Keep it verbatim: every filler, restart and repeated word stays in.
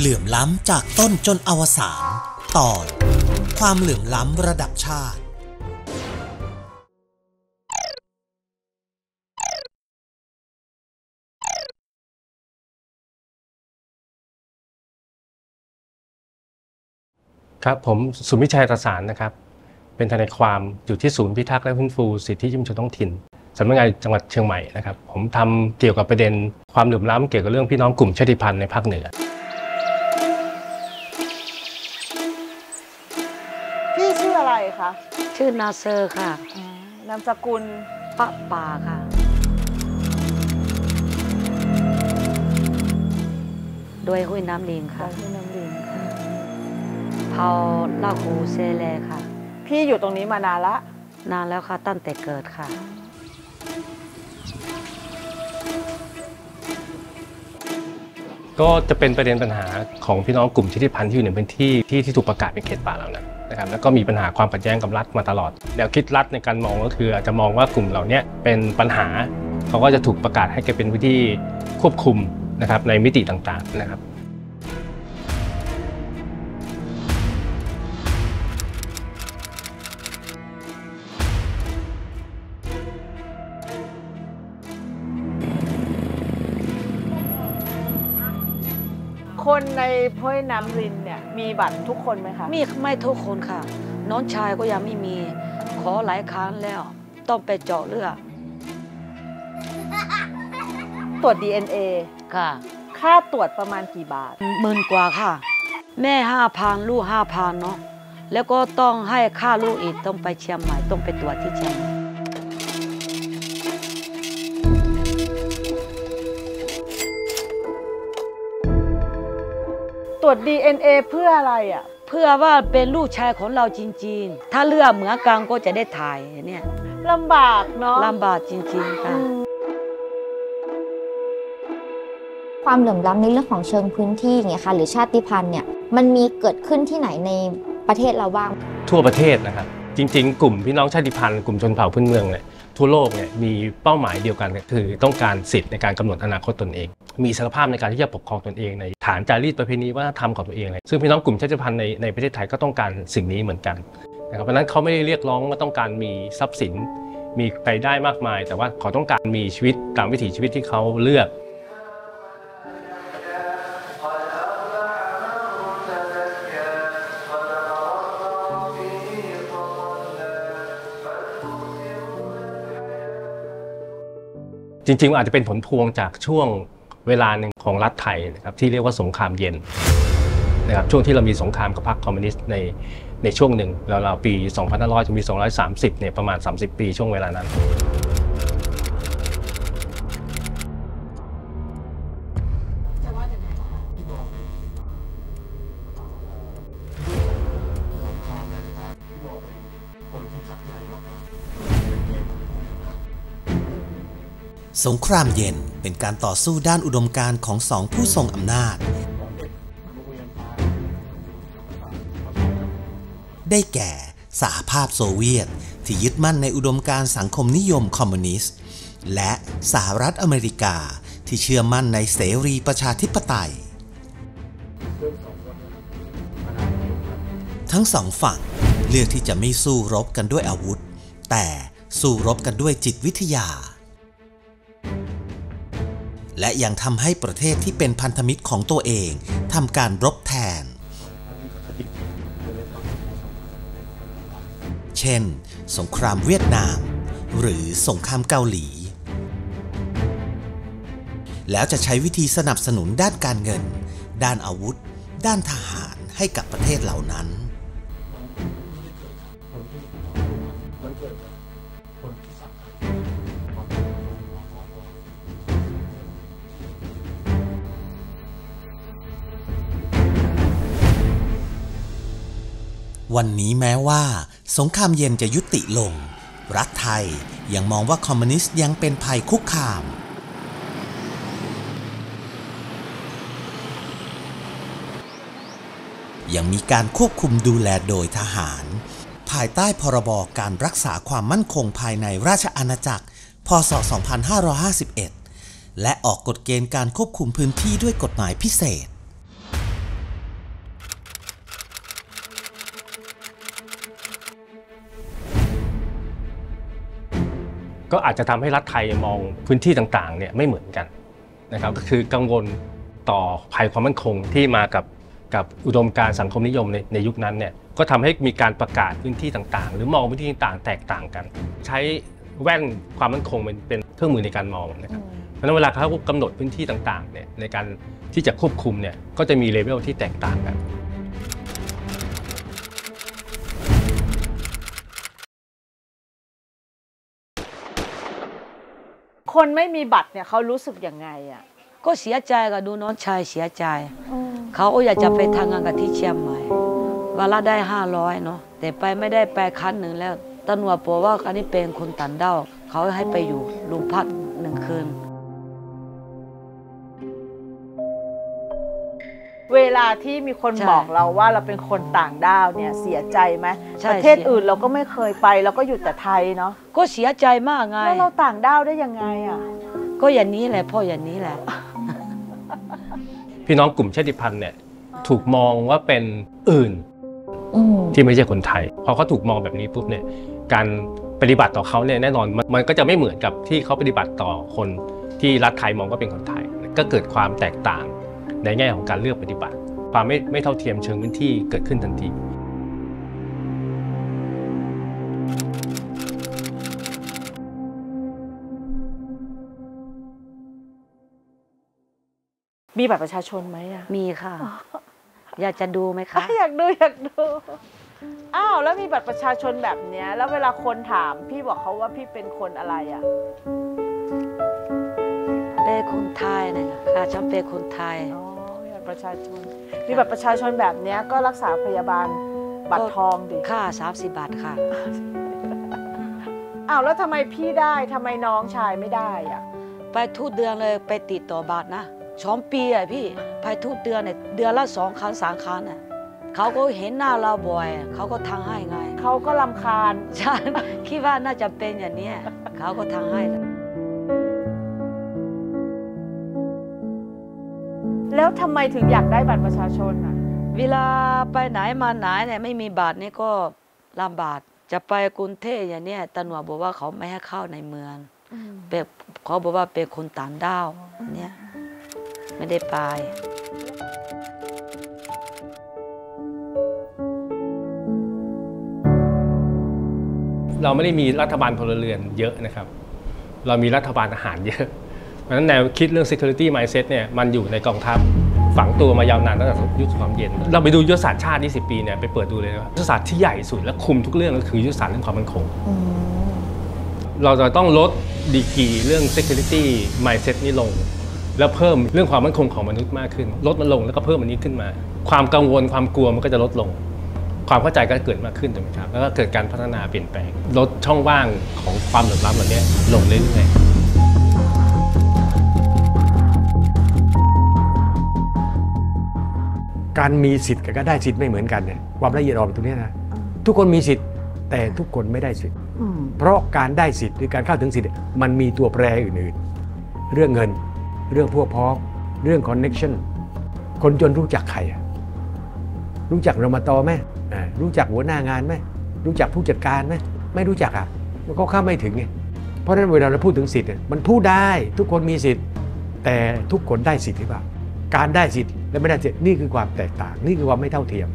เหลื่อมล้ำจากต้นจนอวสานตอนความเหลื่อมล้ำระดับชาติครับผมสุมิชัย ตสานนะครับเป็นทนายความอยู่ที่ศูนย์พิทักษ์และฟื้นฟูสิทธิชุมชนท้องถิ่นสำนักงานจังหวัดเชียงใหม่นะครับผมทำเกี่ยวกับประเด็นความเหลื่อมล้ำเกี่ยวกับเรื่องพี่น้องกลุ่มชาติพันธุ์ในภาคเหนือพี่ชื่ออะไรคะชื่อนาเซอร์ค่ะนามสกุลปะปาค่ะด้วยห้วยน้ำลิงค่ะห้วยน้ำลิงค่ะเผาเล่าคูเซเลค่ะพี่อยู่ตรงนี้มานานละนานแล้วค่ะตั้งแต่เกิดค่ะก็จะเป็นประเด็นปัญหาของพี่น้องกลุ่มชาติพันธุ์ที่อยู่ในพื้นที่ที่ที่ถูกประกาศเป็นเขตป่าแล้วนะนะครับแล้วก็มีปัญหาความขัดแย้งกับรัฐมาตลอดแนวคิดรัฐในการมองก็คืออาจจะมองว่ากลุ่มเหล่านี้เป็นปัญหาเขาก็จะถูกประกาศให้เป็นพื้นที่ควบคุมนะครับในมิติต่างๆนะครับคนในห้วยน้ำลิงเนี่ยมีบัตรทุกคนไหมคะมีไม่ทุกคนค่ะน้องชายก็ยังไม่มีขอหลายครั้งแล้วต้องไปเจาะเลือดตรวจ ดี เอ็น เอ ค่ะค่าตรวจประมาณกี่บาทหมื่นกว่าค่ะแม่ห้าพันลูกห้าพันเนาะแล้วก็ต้องให้ค่าลูกอีกต้องไปเชียงใหม่ต้องไปตรวจที่เชียงใหม่ตรวจ ดี เอ็น เอ เพื่ออะไรอ่ะเพื่อว่าเป็นลูกชายของเราจริงๆถ้าเลือดเหมือนกันก็จะได้ถ่ายเนี่ยลำบากเนาะลำบากจริงๆค่ะความเหลื่อมล้ำในเรื่องของเชิงพื้นที่อย่างเงี้ยค่ะหรือชาติพันธุ์เนี่ยมันมีเกิดขึ้นที่ไหนในประเทศเราบ้างทั่วประเทศนะครับจริงๆกลุ่มพี่น้องชาติพันธุ์กลุ่มชนเผ่าพื้นเมืองเนี่ยทั่วโลกเนี่ยมีเป้าหมายเดียวกันคือต้องการสิทธิ์ในการกำหนดอนาคตตนเองมีอิสรภาพในการที่จะปกครองตนเองในฐานจารีตประเพณีวัฒนธรรมของตัวเองเลยซึ่งพี่น้องกลุ่มชาติพันธุ์ในในประเทศไทยก็ต้องการสิ่งนี้เหมือนกันนะครับเพราะฉะนั้นเขาไม่ได้เรียกร้องว่าต้องการมีทรัพย์สินมีรายได้มากมายแต่ว่าเขาต้องการมีชีวิตตามวิถีชีวิตที่เขาเลือกจริงๆอาจจะเป็นผลพวงจากช่วงเวลาหนึ่งของรัฐไทยนะครับที่เรียกว่าสงครามเย็นนะครับช่วงที่เรามีสงครามกับพรรคคอมมิวนิสต์ในในช่วงหนึ่งราวๆปีสองพันห้าร้อยถึงปีสองพันสามสิบเนี่ยประมาณสามสิบปีช่วงเวลานั้นสงครามเย็นเป็นการต่อสู้ด้านอุดมการณ์ของสองผู้ทรงอำนาจได้แก่สหภาพโซเวียตที่ยึดมั่นในอุดมการณ์สังคมนิยมคอมมิวนิสต์และสหรัฐอเมริกาที่เชื่อมั่นในเสรีประชาธิปไตยทั้งสองฝั่งเลือกที่จะไม่สู้รบกันด้วยอาวุธแต่สู้รบกันด้วยจิตวิทยาและยังทำให้ประเทศที่เป็นพันธมิตรของตัวเองทำการรบแทนเช่นสงครามเวียดนามหรือสงครามเกาหลีแล้วจะใช้วิธีสนับสนุนด้านการเงินด้านอาวุธด้านทหารให้กับประเทศเหล่านั้นวันนี้แม้ว่าสงครามเย็นจะยุติลงรัฐไทยยังมองว่าคอมมิวนิสต์ยังเป็นภัยคุกคามยังมีการควบคุมดูแลโดยทหารภายใต้พรบการรักษาความมั่นคงภายในราชอาณาจักรพ.ศ. สองพันห้าร้อยห้าสิบเอ็ดและออกกฎเกณฑ์การควบคุมพื้นที่ด้วยกฎหมายพิเศษ ก็อาจจะทำให้รัฐไทยมองพื้นที่ต่างๆเนี่ยไม่เหมือนกันนะครับก็คือกังวลต่อภัยความมั่นคงที่มากับกับอุดมการณ์สังคมนิยมในในยุคนั้นเนี่ยก็ทำให้มีการประกาศพื้นที่ต่างๆหรือมองพื้นที่ต่างๆแตกต่างกันใช้แว่นความมั่นคงเป็นเป็นเครื่องมือในการมองนะครับเพราะฉะนั้นเวลาเขากำหนดพื้นที่ต่างๆเนี่ยในการที่จะควบคุมเนี่ยก็จะมีเลเวลที่แตกต่างกันคนไม่มีบัตรเนี่ยเขารู้สึกยังไงอ่ะก็เสียใจกับดูน้องชายเสียใจเขาอยากจะไปทำงานกับที่เชียงใหม่วันละได้ห้าร้อยเนาะแต่ไปไม่ได้ไปครั้งหนึ่งแล้วตำรวจบอกว่าอันนี้เป็นคนต่างด้าวเขาให้ไปอยู่โรงพักหนึ่งคืนเวลาที่มีคนบอกเราว่าเราเป็นคนต่างด้าวเนี่ยเสียใจไหมประเทศอื่นเราก็ไม่เคยไปเราก็อยู่แต่ไทยเนาะก็เสียใจมากไงแล้วเราต่างด้าวได้ยังไงอ่ะก็อย่างนี้แหละพ่ออย่างนี้แหละพี่น้องกลุ่มชาติพันธุ์เนี่ยถูกมองว่าเป็นอื่นที่ไม่ใช่คนไทยพอเขาถูกมองแบบนี้ปุ๊บเนี่ยการปฏิบัติต่อเขาเนี่ยแน่นอนมันก็จะไม่เหมือนกับที่เขาปฏิบัติต่อคนที่รัฐไทยมองว่าเป็นคนไทยก็เกิดความแตกต่างในแง่ของการเลือกปฏิบัติความไม่ไม่เท่าเทียมเชิงพื้นที่เกิดขึ้นทันทีมีบัตรประชาชนไหมอ่ะมีค่ะอยากจะดูไหมคะอยากดูอยากดูอ้าวแล้วมีบัตรประชาชนแบบเนี้ยแล้วเวลาคนถามพี่บอกเขาว่าพี่เป็นคนอะไรอ่ะเป็นคนไทยเนี่ยค่ะฉันเป็นคนไทยอ๋อมีบัตรประชาชนมีบัตรประชาชนแบบเนี้ยก็รักษาพยาบาลบัตรทองดิค่ะสามสิบบาทค่ะอ้าวแล้วทำไมพี่ได้ทำไมน้องชายไม่ได้อ่ะไปทุกเดือนเลยไปติดต่อบัตรนะสองปีอ่ะพี่ไปทุกเดือนเนี่ยเดือนละสองครั้งสามครั้งอ่ะเขาก็เห็นหน้าเราบ่อยเขาก็ทางให้ไงเขาก็รำคาญใช่คิดว่าน่าจะเป็นอย่างนี้เขาก็ทางให้แล้วทำไมถึงอยากได้บัตรประชาชนอ่ะเวลาไปไหนมาไหนเนี่ยไม่มีบัตรนี่ก็ลำบากจะไปกรุงเทพอย่างนี้ตำรวจบอกว่าเขาไม่ให้เข้าในเมืองแบบเขาบอกว่าเป็นคนต่างด้าวเนี่ยไม่ได้ไปเราไม่ได้มีรัฐบาลพลเรือนเยอะนะครับเรามีรัฐบาลทหารเยอะเพราะฉะนั้นแนวคิดเรื่อง security mindset เนี่ยมันอยู่ในกองทัพฝังตัวมายาวนานตั้งแต่ยุคสงครามเย็นเราไปดูยุทธศาสตร์ชาติยี่สิบปีเนี่ยไปเปิดดูเลยว่ายุทธศาสตร์ที่ใหญ่สุดและคุมทุกเรื่องก็คือยุทธศาสตร์เรื่องความมั่นคงเราจะต้องลดดีกรีเรื่อง security mindset นี่ลงแล้วเพิ่มเรื่องความมั่นคงของมนุษย์มากขึ้นลดมันลงแล้วก็เพิ่มอันนี้ขึ้นมาความกังวลความกลัวมันก็จะลดลงความเข้าใจก็เกิดมากขึ้นถูกไหมครับแล้วก็เกิดการพัฒนาเปลี่ยนแปลงลดช่องว่างของความเหลื่อมล้ำเหล่านี้ลงเรื่อยๆการมีสิทธิ์กับการได้สิทธิ์ไม่เหมือนกันเนี่ยความละเอียดอ่อนตรงนี้นะทุกคนมีสิทธิ์แต่ทุกคนไม่ได้สิทธิ์เพราะการได้สิทธิ์หรือการเข้าถึงสิทธิ์มันมีตัวแปรอื่นๆเรื่องเงินเรื่องพวกพ้องเรื่องคอนเน็กชันคนจนรู้จักใครรู้จักรมต.ไหมรู้จักหัวหน้างานไหมรู้จักผู้จัดการไหมไม่รู้จักอ่ะมันก็เข้าไม่ถึงไงเพราะฉะนั้นเวลาเราพูดถึงสิทธิ์มันพูดได้ทุกคนมีสิทธิ์แต่ทุกคนได้สิทธิ์หรือเปล่าการได้สิทธิ์และไม่ได้สิทธิ์นี่คือความแตกต่างนี่คือความไม่เท่าเทียม